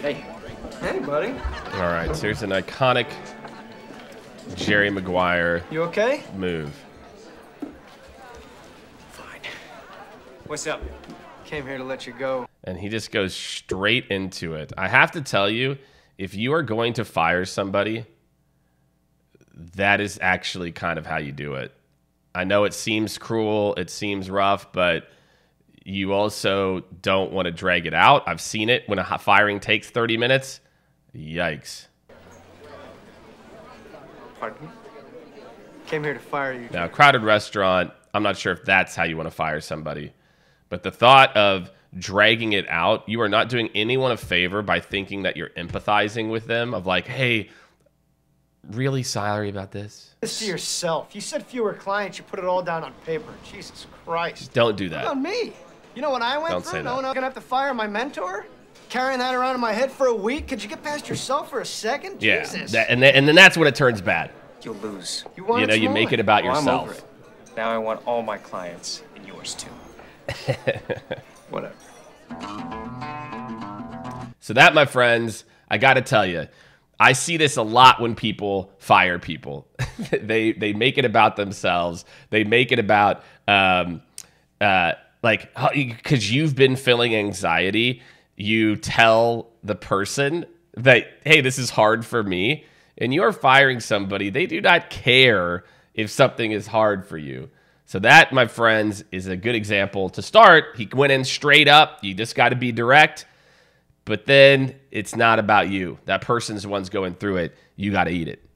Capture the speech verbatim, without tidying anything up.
Hey. Hey, buddy. All right, so here's an iconic Jerry Maguire. You okay? Move. Fine. What's up? Came here to let you go. And he just goes straight into it. I have to tell you, if you are going to fire somebody, that is actually kind of how you do it. I know it seems cruel, it seems rough, but you also don't want to drag it out. I've seen it when a firing takes thirty minutes. Yikes. Pardon? Came here to fire you. Now, crowded restaurant, I'm not sure if that's how you want to fire somebody. But the thought of dragging it out, you are not doing anyone a favor by thinking that you're empathizing with them of like, hey, really sorry about this. This to yourself. You said fewer clients. You put it all down on paper. Jesus Christ. Don't do that. What about me? You know what I went Don't through? No one else going to have to fire my mentor? Carrying that around in my head for a week? Could you get past yourself for a second? Yeah, Jesus. That, and, then, and then that's when it turns bad. You'll lose. You, want you know, you more. make it about well, yourself. I'm over it. Now I want all my clients and yours too. Whatever. So that, my friends, I got to tell you, I see this a lot when people fire people. they they make it about themselves. They make it about um, uh, like because you've been feeling anxiety. You tell the person that, hey, this is hard for me, and you're firing somebody. They do not care if something is hard for you. So that, my friends, is a good example. To start, he went in straight up. You just got to be direct. But then it's not about you. That person's the one's going through it. You got to eat it.